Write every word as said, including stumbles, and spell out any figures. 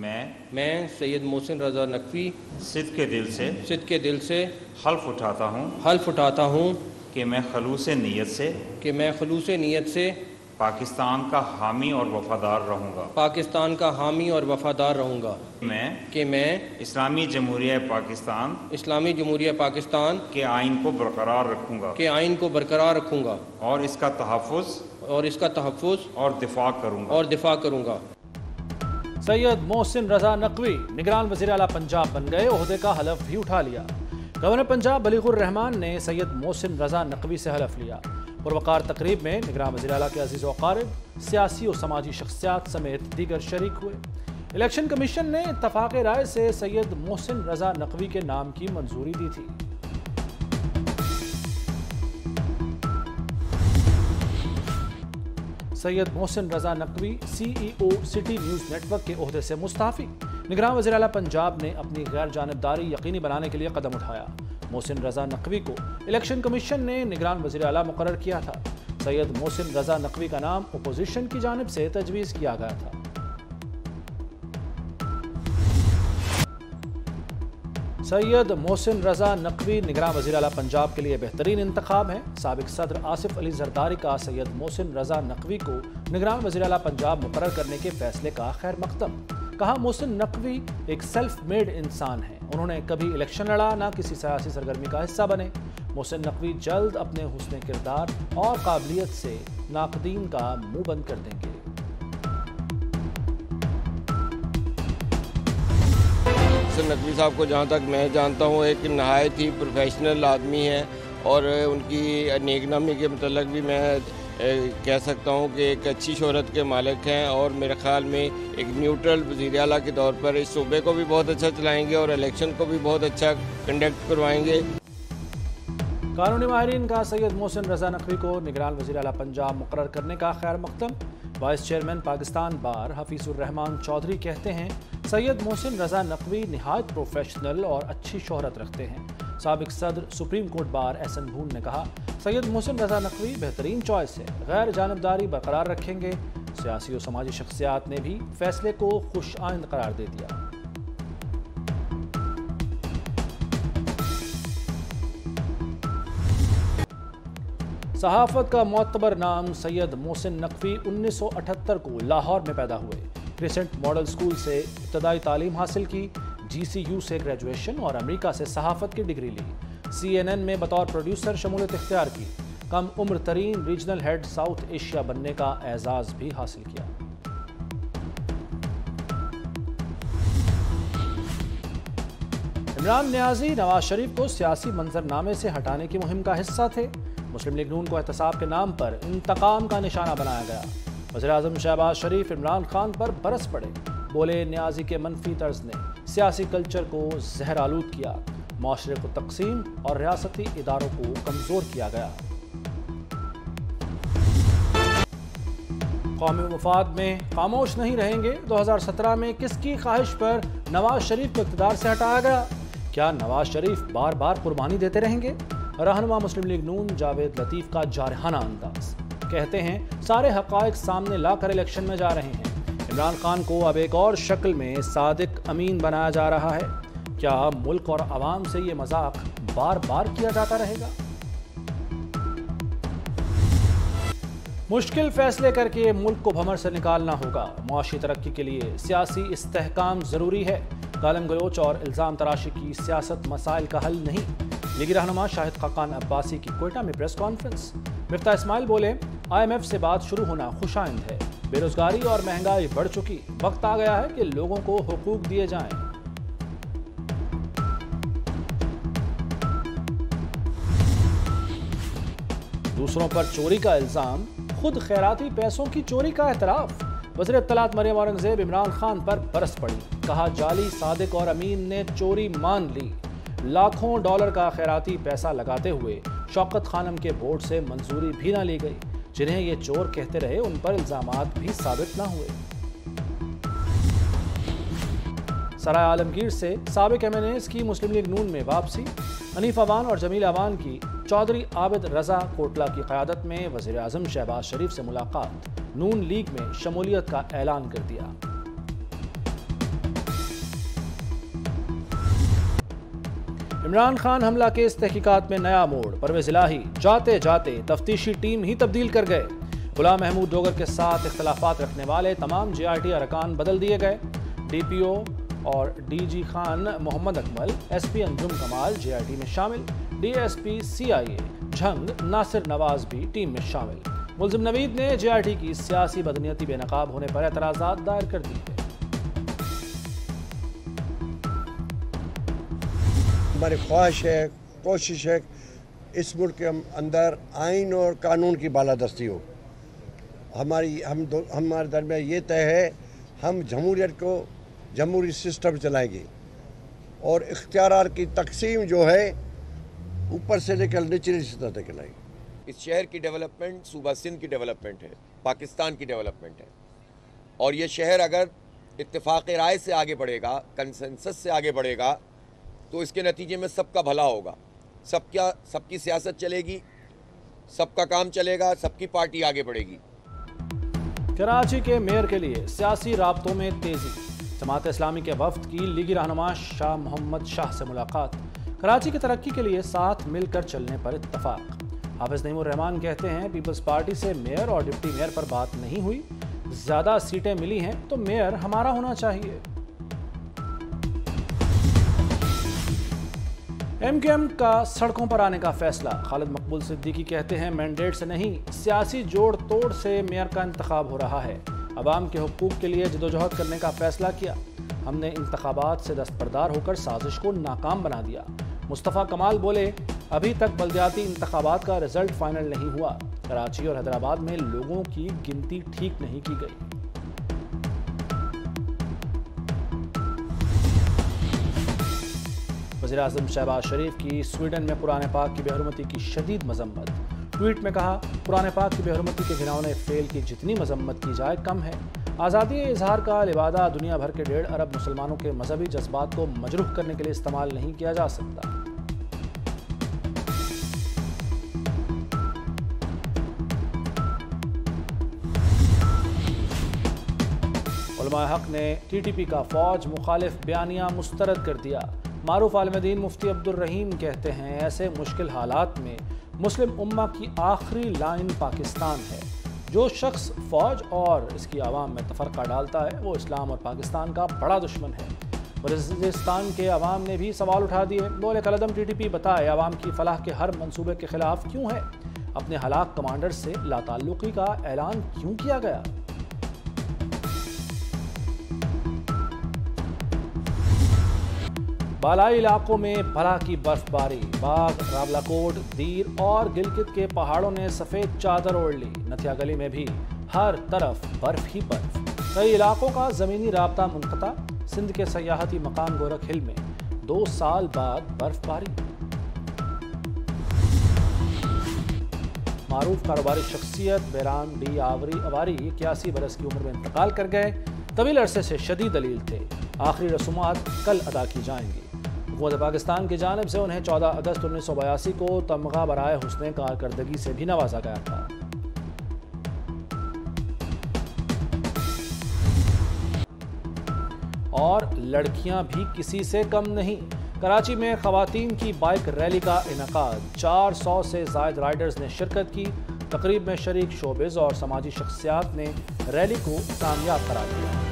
मैं मैं सैयद मोहसिन रजा नकवी सिद्ध के दिल से सिद्ध के दिल से हल्फ उठाता हूँ हल्फ उठाता हूँ कि मैं खलूस नीयत से कि मैं खलूस नीयत से पाकिस्तान का हामी और वफादार रहूँगा पाकिस्तान का हामी और वफादार रहूँगा मैं कि मैं इस्लामी जमहूरिया पाकिस्तान इस्लामी जमहूरिया पाकिस्तान के आइन को बरकरार रखूँगा के आइन को बरकरार रखूँगा और इसका तहफ़्फ़ुज़ और इसका तहफ़्फ़ुज़ और दिफा करूँगा और दिफा करूँगा। सैयद मोहसिन रजा नकवी निगरान वज़ीर आला पंजाब बन गए, ओहदे का हलफ भी उठा लिया। गवर्नर पंजाब बलीगुर रहमान ने सैयद मोहसिन रजा नकवी से हलफ लिया। पुरवकार तकरीब में निगरान वज़ीर आला के अजीज़ वक़ारिब, सियासी और समाजी शख्सियात समेत दीगर शरीक हुए। इलेक्शन कमीशन ने इत्तफ़ाक़ राय से सैयद मोहसिन रजा नकवी के नाम की मंजूरी दी थी। Syed Mohsin Raza Naqvi CEO City News Network के ओहदे से मुस्ताफ़ी। निगरान वज़ीर आला पंजाब ने अपनी गैर जानबदारी यकीनी बनाने के लिए कदम उठाया। मोहसिन रजा नकवी को इलेक्शन कमीशन ने निगरान वज़ीर आला मुकर्रर किया था। सैयद मोहसिन रजा नकवी का नाम अपोजिशन की जानिब से तजवीज़ किया गया था। सैयद मोहसिन रजा नकवी निगरान वज़ीर आला पंजाब के लिए बेहतरीन इंतखाब हैं। साबिक सदर आसिफ अली जरदारी का सैयद मोहसिन रजा नकवी को निगरान वज़ीर आला पंजाब मुकर्रर करने के फैसले का खैर मकदम। कहा, मोहसिन नकवी एक सेल्फ मेड इंसान हैं। उन्होंने कभी इलेक्शन लड़ा, ना किसी सियासी सरगर्मी का हिस्सा बने। मोहसिन नकवी जल्द अपने हुस्न किरदार और काबिलियत से नाकदीन का मुँह बंद कर देंगे। नकवी साहब को जहाँ तक मैं जानता हूँ एक नहायत ही प्रोफेशनल आदमी है और उनकी नेकनामी के मतलब भी मैं कह सकता हूँ कि एक अच्छी शोहरत के मालिक हैं और मेरे ख़्याल में एक न्यूट्रल वज़ीर आला के तौर पर इस सूबे को भी बहुत अच्छा चलाएँगे और इलेक्शन को भी बहुत अच्छा कंडक्ट करवाएँगे। कानूनी माहिरीन का सैयद मोहसिन रजा नकवी को निगरान वज़ीर आला पंजाब मुकर्रर करने का खैर मकदम। Vice chairman Pakistan bar Hafeez ur Rahman Chaudhry कहते हैं, सैयद मोहसिन रजा नकवी निहायत प्रोफेशनल और अच्छी शोहरत रखते हैं। साबिक सदर सुप्रीम कोर्ट बार एहसन भून ने कहा, सैयद मोहसिन रजा नकवी बेहतरीन चॉइस है। गैर जानबदारी बरकरार रखेंगे। सियासी और समाजी शख्सियात ने भी फैसले को खुश आइंद करार दे दिया। सहाफ़त का मोतबर नाम सैयद मोहसिन नकवी उन्नीस सौ अठहत्तर को लाहौर में पैदा हुए। क्रिसेंट मॉडल स्कूल से इब्तदाई तालीम हासिल की, जी सी यू से ग्रेजुएशन और अमेरिका से सहाफ़त की डिग्री ली। सी एन एन में बतौर प्रोड्यूसर शमूलियत इख्तियार की। कम उम्र तरीन रीजनल हेड साउथ एशिया बनने का एजाज़ भी हासिल किया। इमरान नियाज़ी नवाज शरीफ को सियासी मंजरनामे से हटाने की मुहिम का हिस्सा थे। मुस्लिम लीग नून को एहतसाब के नाम पर इंतकाम का निशाना बनाया गया। वज़ीर आज़म शहबाज शरीफ इमरान खान पर बरस पड़े। बोले, नियाज़ी के मनफी तर्ज ने सियासी कल्चर को जहर आलूद किया, माशरे को तकसीम और रियासती इदारों को कमज़ोर किया गया। कौमी मफाद में खामोश नहीं रहेंगे। दो हज़ार सत्रह में किसकी ख्वाहिश पर नवाज शरीफ को इक़्तिदार से हटाया गया? क्या नवाज शरीफ बार बार कुर्बानी देते रहेंगे? रहनुमा मुस्लिम लीग नून जावेद लतीफ़ का जारहाना अंदाज। कहते हैं, सारे हक़ाइक़ सामने लाकर इलेक्शन में जा रहे हैं। इमरान खान को अब एक और शक्ल में सादिक अमीन बनाया जा रहा है। क्या मुल्क और आवाम से ये मजाक बार बार किया जाता रहेगा? मुश्किल फैसले करके मुल्क को भंवर से निकालना होगा। मुआशी तरक्की के लिए सियासी इस्तेहकाम ज़रूरी है। गालम गलोच और इल्ज़ाम तराशी की सियासत मसाइल का हल नहीं। लीगी रहनुमा शाहिद खाकान अब्बासी की कोयटा में प्रेस कॉन्फ्रेंस। मिर्जा इस्माइल बोले, आई एम एफ से बात शुरू होना खुशाइंद है। बेरोजगारी और महंगाई बढ़ चुकी, वक्त आ गया है कि लोगों को हुकूक दिए जाएं। दूसरों पर चोरी का इल्जाम, खुद खैराती पैसों की चोरी का एतराफ। वज़ीर इत्तलात मरियम औरंगज़ेब इमरान खान पर बरस पड़ी। कहा, जाली सादिक और अमीन ने चोरी मान ली। लाखों डॉलर का खैराती पैसा लगाते हुए शौकत खानम के बोर्ड से मंजूरी भी ना ली गई। जिन्हें ये चोर कहते रहे, उन पर इल्जामात भी साबित ना हुए। सराय आलमगीर से साबिक एम एन एस की मुस्लिम लीग नून में वापसी। हनीफ अवान और जमील अवान की चौधरी आबिद रजा कोटला की क़यादत में वज़ीर आज़म शहबाज शरीफ से मुलाकात। नून लीग में शमूलियत का ऐलान कर दिया। इमरान खान हमला केस तहकीकात में नया मोड़, परवेज इलाही जाते जाते तफ्तीशी टीम ही तब्दील कर गए। गुलाम महमूद डोगर के साथ इख्तलाफात रखने वाले तमाम जे आर टी अरकान बदल दिए गए। डी पी ओ और D G Khan Mohammad Akmal, S P Anjum Kamal J I T में शामिल, D S P C I Jhang Nasir Nawaz भी टीम में शामिल। मुलजिम नवीद ने जे आई टी की सियासी बदनीयती बेनकाब होने पर एतराजात दायर कर दिए। हमारी ख्वाहिश है, कोशिश है, इस मुल्क के अंदर आइन और कानून की बालादस्ती हो। हमारी हम हमारे दरमियान ये तय है, हम जमहूरियत को जमहूरी सिस्टम चलाएगी और इख्तियार की तकसीम जो है ऊपर से लेकर निचली सतह तक लाएगी। इस शहर की डेवलपमेंट सूबा सिंध की डेवलपमेंट है, पाकिस्तान की डेवलपमेंट है। और ये शहर अगर इत्तेफाक राय से आगे बढ़ेगा, कंसेंसस से आगे बढ़ेगा, तो इसके नतीजे में सबका भला होगा, सबका सबकी सियासत चलेगी, सबका काम चलेगा, सबकी पार्टी आगे बढ़ेगी। कराची के मेयर के लिए सियासी राब्तों में तेजी, जमात-ए-इस्लामी के वफ्द की लीगी रहनुमा शाह मोहम्मद शाह से मुलाकात, कराची की तरक्की के लिए साथ मिलकर चलने पर इत्तफाक। हाफिज रहमान कहते हैं पीपल्स पार्टी से मेयर और डिप्टी मेयर पर बात नहीं हुई, ज़्यादा सीटें मिली हैं तो मेयर हमारा होना चाहिए। एम के एम का सड़कों पर आने का फैसला, खालिद मकबूल सिद्दीकी कहते हैं मैंडेट से नहीं, सियासी जोड़ तोड़ से मेयर का इंतखाब हो रहा है। आवाम के हुकूक के लिए जदोजहद करने का फैसला किया, हमने इंतखाबात से दस्तबरदार होकर साजिश को नाकाम बना दिया। मुस्तफ़ा कमाल बोले अभी तक बलदियाती इंतखाबात का रिजल्ट फाइनल नहीं हुआ, कराची और हैदराबाद में लोगों की गिनती ठीक नहीं की गई। वज़ीर-ए-आज़म शहबाज शरीफ की स्वीडन में पुराने पाक की बेहरमती की शदीद मजम्मत, ट्वीट में कहा पुराने पाक की बेहरमती के घिनौने फेल की जितनी मजम्मत की जाए कम है। आज़ादी इजहार का लिबादा दुनिया भर के डेढ़ अरब मुसलमानों के मजहबी जज्बात को मजरूह करने के लिए इस्तेमाल नहीं किया जा सकता। उलमाए हक ने टी टी पी का फौज मुखालिफ बयानिया मुस्तरद कर दिया। मारूफ आलमदीन मुफ्ती अब्दुलरहीम कहते हैं ऐसे मुश्किल हालात में मुस्लिम उम्मा की आखिरी लाइन पाकिस्तान है, जो शख्स फौज और इसकी आवाम में तफरका डालता है वो इस्लाम और पाकिस्तान का बड़ा दुश्मन है। बलूचिस्तान के आवाम ने भी सवाल उठा दिए, बोले कलदम टी टी पी बताए आवाम की फलाह के हर मंसूबे के खिलाफ क्यों है, अपने हलाक कमांडर से लाताल्लुकी का ऐलान क्यों किया गया। बालाई इलाकों में भला की बर्फबारी, बाग, रावलाकोट, दीर और गिलगित के पहाड़ों ने सफ़ेद चादर ओढ़ ली। नथिया गली में भी हर तरफ बर्फ ही बर्फ, कई इलाकों का ज़मीनी राबता मुनक़ता। सिंध के सयाहती मकाम गोरख हिल में दो साल बाद बर्फबारी। मारूफ कारोबारी शख्सियत बैराम डी आवरी अवारी इक्यासी बरस की उम्र में इंतकाल कर गए, तवील अरसे से शदीद दलील थे, आखिरी रसूमात कल अदा की जाएंगी। हुकूमत पाकिस्तान की जानिब से उन्हें चौदह अगस्त उन्नीस सौ बयासी को तमगा बराए हुस्ने कारकर्दगी से भी नवाजा गया था। और लड़कियां भी किसी से कम नहीं, कराची में खवातीन की बाइक रैली का इनकाद, चार सौ से जायद राइडर्स ने शिरकत की। तकरीब में शरीक शोबिज़ और समाजी शख्सियात ने रैली को कामयाब करार दिया।